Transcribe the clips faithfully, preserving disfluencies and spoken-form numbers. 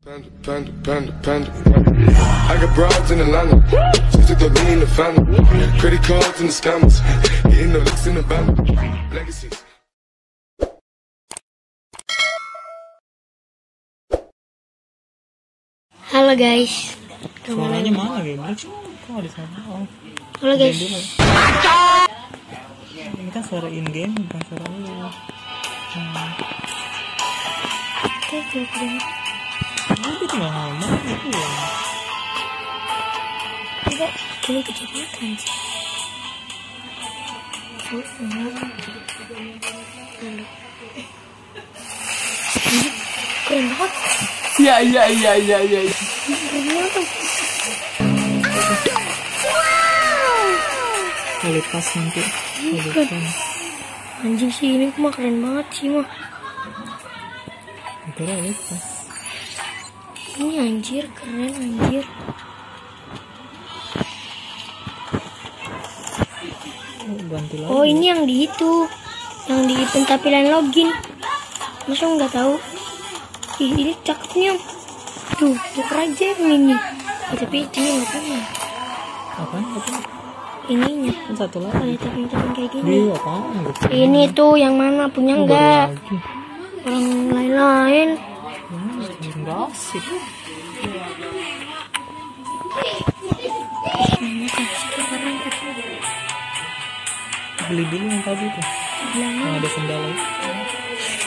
Panda, panda, panda, panda. I got broads in Atlanta. She took the lean in the family. Credit cards in the scammers. Hitting the licks in the band. Legacies. Halo guys. Suaranya mana gitu? Kok ada sana? Oh. Halo guys. Ini kan suara in game, bukan suara ini. Hmm. Ini tinggal ngomong gitu ya. Tidak, ini kecepatan sih. Keren banget. Ya, ya, ya, ya, ya. Keren banget. Wow. Lepas nanti. Anjing sih, ini mah keren banget sih mah. Keren ini pas. Ini anjir, keren anjir. Oh, ini yang di itu. Yang di pentampilan login. Masa nggak tahu? Ih, ini cakepnya. Tuh, tuh raja mini. Oh, tapi ini apa nih? Apa? Ininya. Satu lagi. Teman-teman kayak gini. Ini tuh yang mana punya enggak? Orang lain-lain. Gossip. Beli dulu yang tadi tuh. Nah, ada sendal.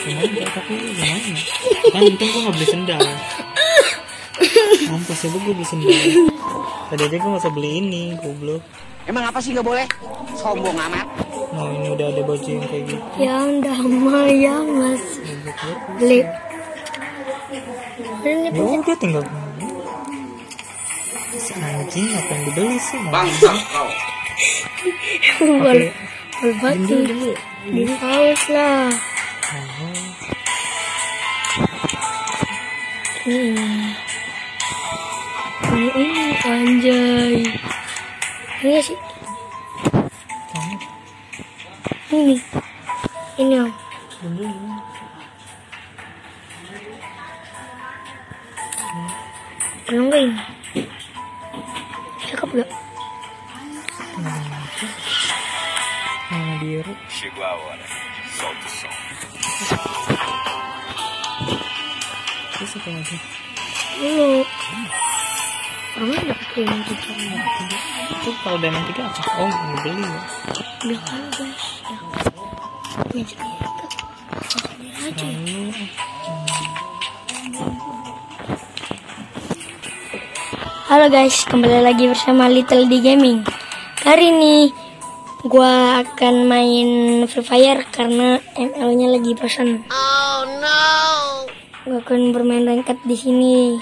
Cuman enggak tapi lumayan. Kan untung gue gak beli sendal. Mampus ya gue beli sendal. Tadi aja gue gak usah beli ini, goblok. Emang apa sih gak boleh? Sombong amat. Nah, ini udah ada baju yang kayak gitu. Yang damai yang mas. Beli. Ya udah tinggal anjing apa yang dibeli sih bangsa kau. Berbatu di kaos lah. Ini ini anjay. Ini sih. Ini ini. Kenapa enggak ini? Cakep gak? Nah, biru. Terus apa lagi? Dulu. Orang gak pake diamond tiga. Itu kalau diamond tiga apa? Oh, mau beli ya? Udah kan guys. Ini aja. Ini aja. Halo guys, kembali lagi bersama Little D Gaming. Hari ini gue akan main Free Fire karena M L-nya lagi bosan. Oh no. Gue akan bermain ranked di sini.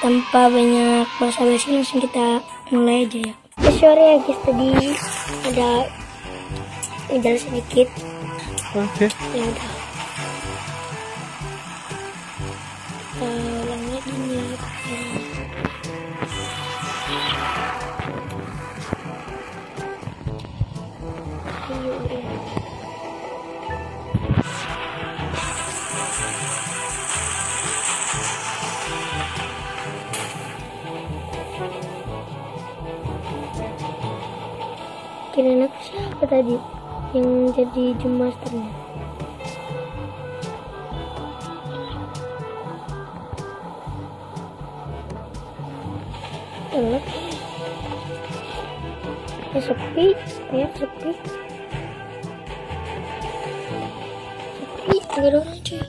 Tanpa banyak basa-basi langsung kita mulai aja ya. Sorry ya guys, tadi ada hujan sedikit. Oke. Okay. Ya udah. Ulangnya ini. Kira-kira siapa tadi yang jadi game masternya? Enak. Ya sepi, ya sepi. Sepi, ada orang aja.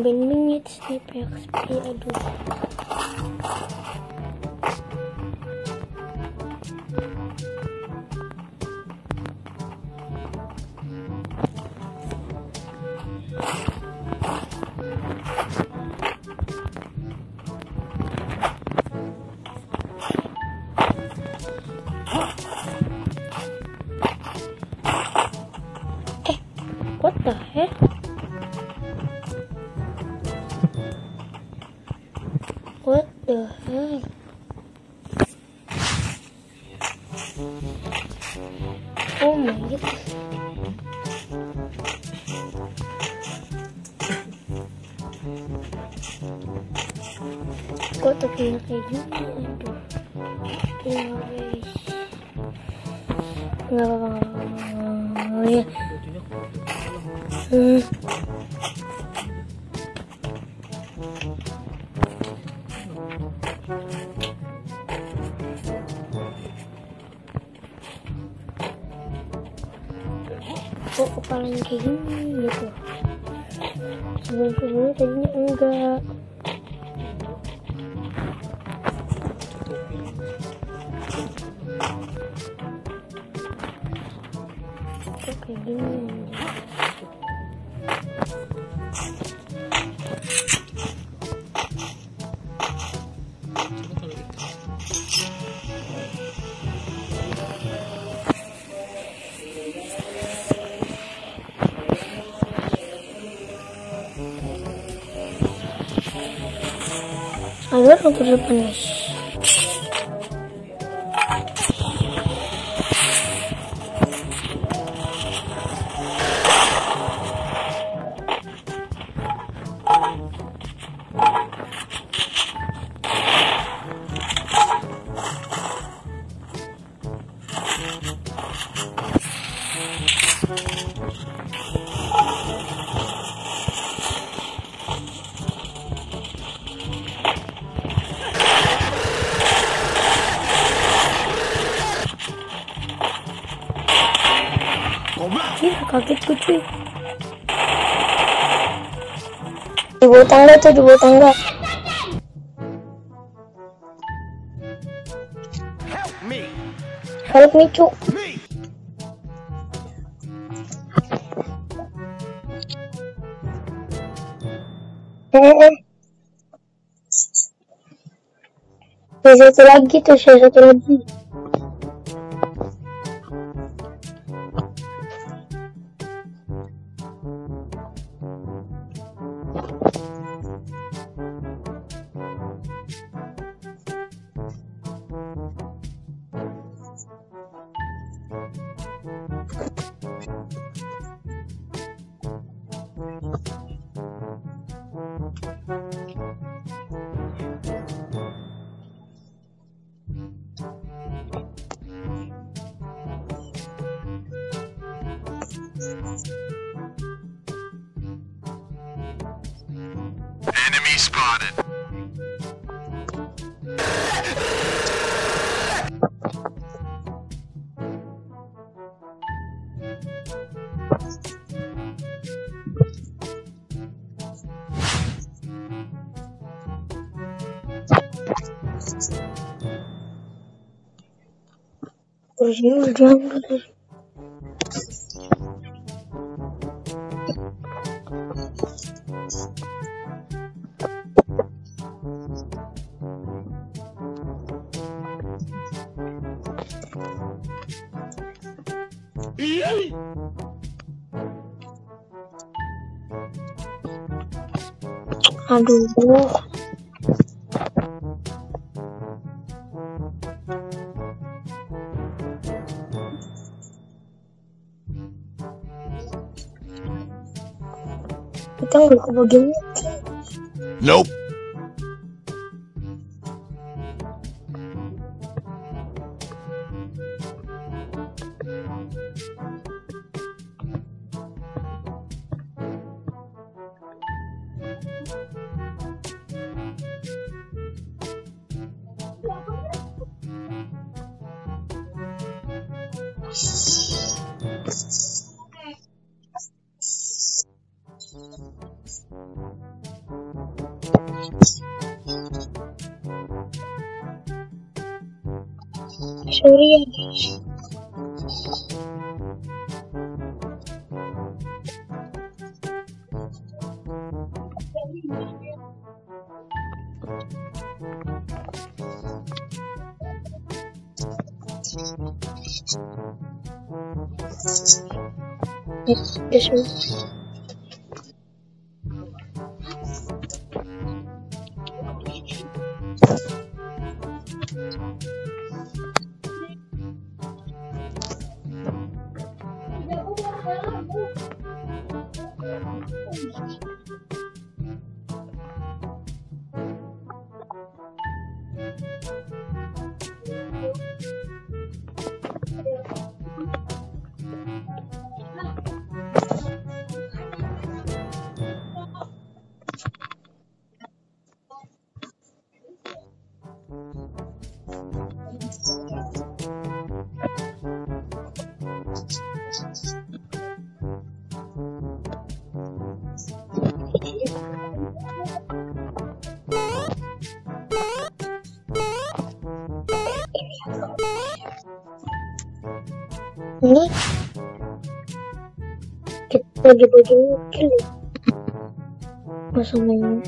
Bending Wait, sleep X P aduh. Eh, what the heck? What the hell? Oh my god. Kok terkena kayak gitu? Aduh. Nggak apa-apa. Ya. Hmm. Kok kepalanya kayak gini gitu. Sebelum-sebelumnya tadinya enggak. Kok kayak gini. I don't know what punish. Kaget gue cuy. Di bawah tangga tuh, di bawah tangga. Help me, help me cuy. Saya satu lagi tuh, saya satu lagi. Enemy spotted. Where's your jungle? Yay! Aduh, bro. Kita nggak kebagian lagi. Nope. Sorry, guys. This, this one. Ini kita dibagi kilo pasang ini.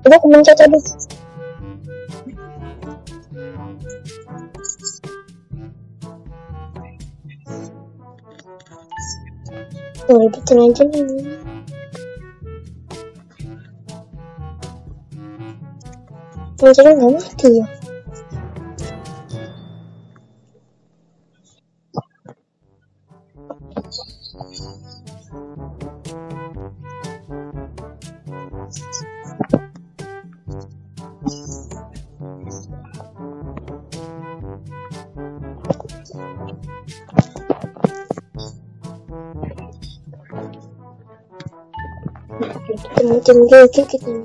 Ada teman caca di sini. Boleh bikin aja nih. Caca nggak mati ya? Macam dia ke kita ni.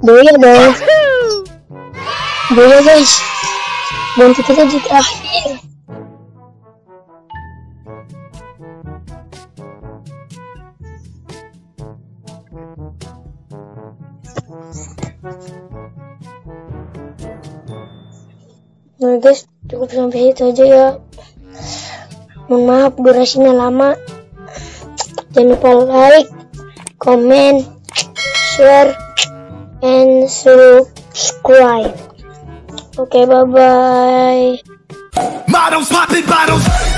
Boleh dong. Boleh guys. Bantu kita di terakhir. Nah guys, cukup sampai itu aja ya. Mohon maaf durasinya lama. Jangan lupa like, comment, share, and subscribe. Okay, bye bye. bottles, popping bottles.